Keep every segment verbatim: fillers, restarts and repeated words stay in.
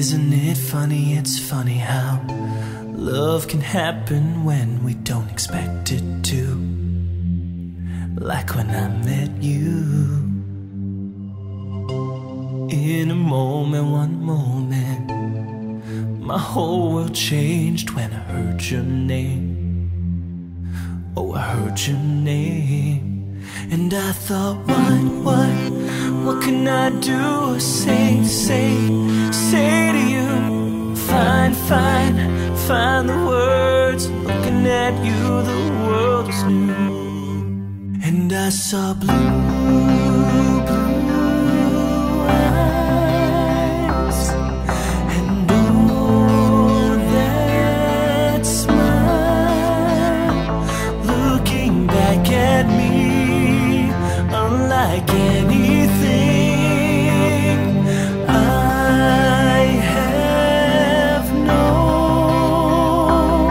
Isn't it funny? It's funny how love can happen when we don't expect it to. Like when I met you. In a moment, one moment, my whole world changed when I heard your name. Oh, I heard your name. And I thought, what, what, what can I do? Say, say, say to you. Fine, fine, find the words. Looking at you, the world is new. And I saw blue, blue like anything I have known.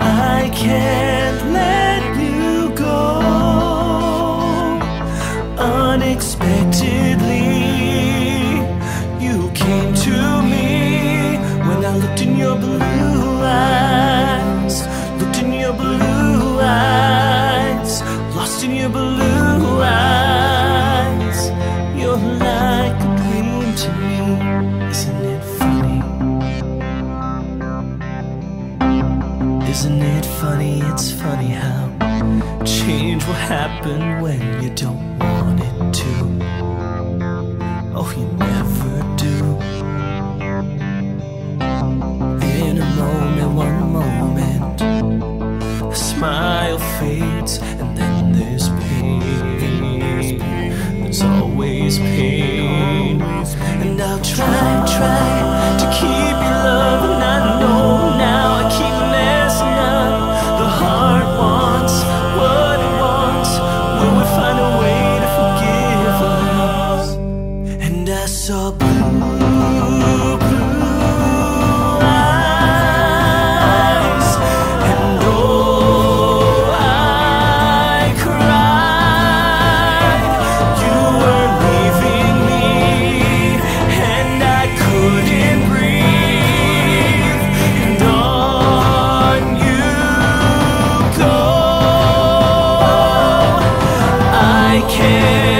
I can't let you go. Unexpectedly, you came to me. When I looked in your blue eyes, looked in your blue eyes, lost in your blue eyes, you're like a dream to me. Isn't it funny? Isn't it funny? It's funny how change will happen when you don't want it to. Oh, you never do. In a moment, one moment, a smile fades, and then there's always pain. And I'll try, try to keep your love. And I know now I keep messing up. The heart wants what it wants. Will we find a way to forgive us? And I saw blue, blue I can't.